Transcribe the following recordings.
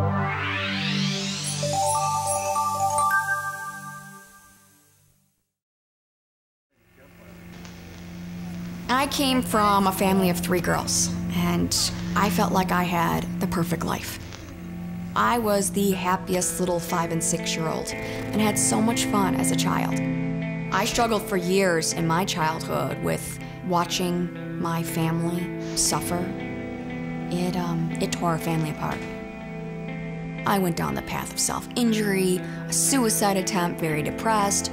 I came from a family of 3 girls, and I felt like I had the perfect life. I was the happiest little 5- and 6-year-old and had so much fun as a child. I struggled for years in my childhood with watching my family suffer. It tore our family apart. I went down the path of self-injury, a suicide attempt, very depressed.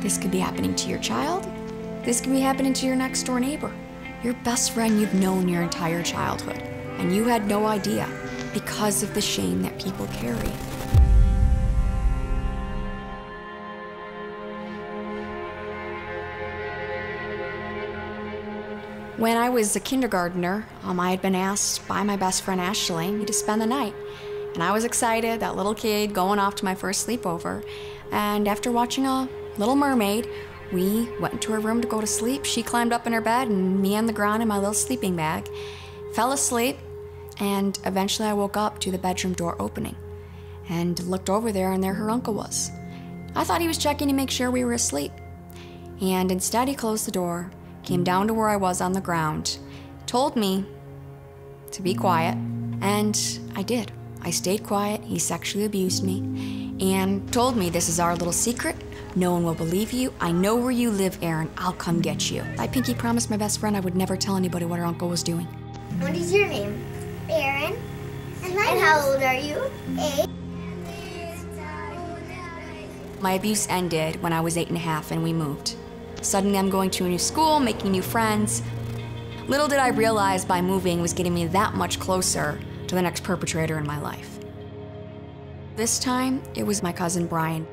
This could be happening to your child. This can be happening to your next door neighbor, your best friend you've known your entire childhood, and you had no idea because of the shame that people carry. When I was a kindergartner, I had been asked by my best friend Ashley to spend the night. And I was excited, that little kid going off to my first sleepover. And after watching a Little Mermaid, we went into her room to go to sleep. She climbed up in her bed and me on the ground in my little sleeping bag. Fell asleep, and eventually I woke up to the bedroom door opening and looked over there, and there her uncle was. I thought he was checking to make sure we were asleep. And instead he closed the door, came down to where I was on the ground, told me to be quiet, and I did. I stayed quiet. He sexually abused me and told me, "This is our little secret. No one will believe you. I know where you live, Erin. I'll come get you." I pinky promised my best friend I would never tell anybody what her uncle was doing. What is your name? Erin. And how old are you? 8. My abuse ended when I was 8 and a half and we moved. Suddenly I'm going to a new school, making new friends. Little did I realize by moving was getting me that much closer to the next perpetrator in my life. This time, it was my cousin Brian.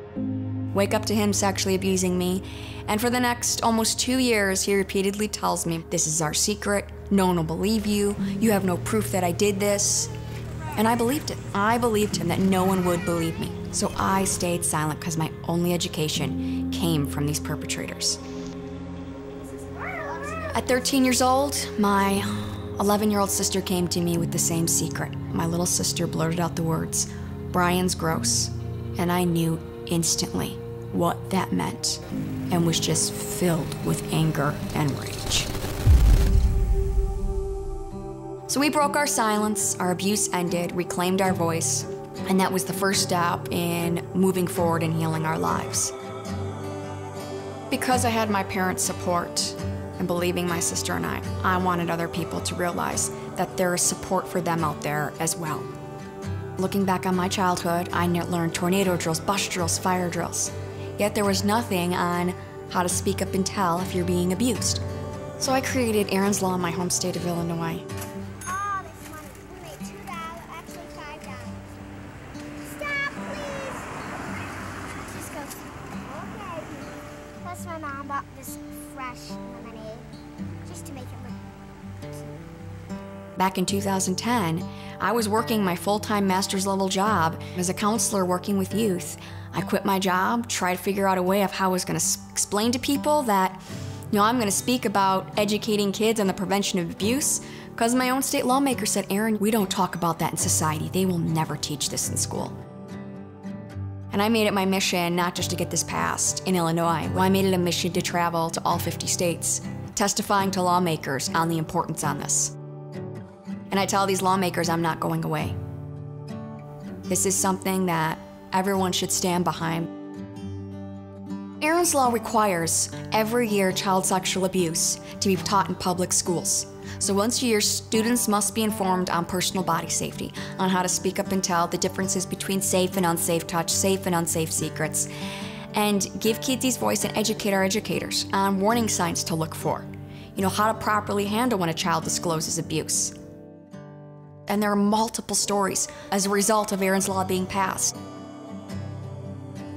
Wake up to him sexually abusing me. And for the next almost 2 years, he repeatedly tells me, "This is our secret. No one will believe you. You have no proof that I did this." And I believed it. I believed him that no one would believe me. So I stayed silent because my only education came from these perpetrators. At 13 years old, my 11-year-old sister came to me with the same secret. My little sister blurted out the words, "Brian's gross." And I knew instantly what that meant, and was just filled with anger and rage. So we broke our silence, our abuse ended, reclaimed our voice, and that was the first step in moving forward and healing our lives. Because I had my parents' support and believing my sister and I wanted other people to realize that there is support for them out there as well. Looking back on my childhood, I learned tornado drills, bus drills, fire drills. Yet there was nothing on how to speak up and tell if you're being abused. So I created Erin's Law in my home state of Illinois. Oh, this one. We made $2, actually $5. Stop, please. Just go. Okay. Plus, my mom bought this fresh lemonade just to make it look cute. Back in 2010, I was working my full-time master's level job as a counselor working with youth. I quit my job, tried to figure out a way of how I was going to explain to people that, you know, I'm going to speak about educating kids on the prevention of abuse, because my own state lawmaker said, "Erin, we don't talk about that in society. They will never teach this in school." And I made it my mission not just to get this passed in Illinois, I made it a mission to travel to all 50 states, testifying to lawmakers on the importance on this. And I tell these lawmakers I'm not going away. This is something that everyone should stand behind. Erin's Law requires every year child sexual abuse to be taught in public schools. So once a year, students must be informed on personal body safety, on how to speak up and tell, the differences between safe and unsafe touch, safe and unsafe secrets, and give kids these voice and educate our educators on warning signs to look for. You know, how to properly handle when a child discloses abuse. And there are multiple stories as a result of Erin's Law being passed.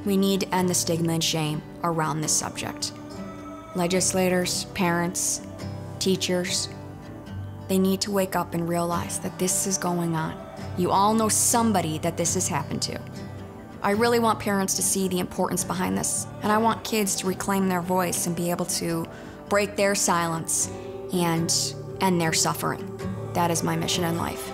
We need to end the stigma and shame around this subject. Legislators, parents, teachers, they need to wake up and realize that this is going on. You all know somebody that this has happened to. I really want parents to see the importance behind this, and I want kids to reclaim their voice and be able to break their silence and end their suffering. That is my mission in life.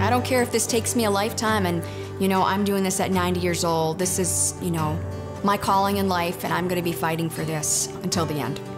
I don't care if this takes me a lifetime, and you know, I'm doing this at 90 years old. This is, you know, my calling in life, and I'm gonna be fighting for this until the end.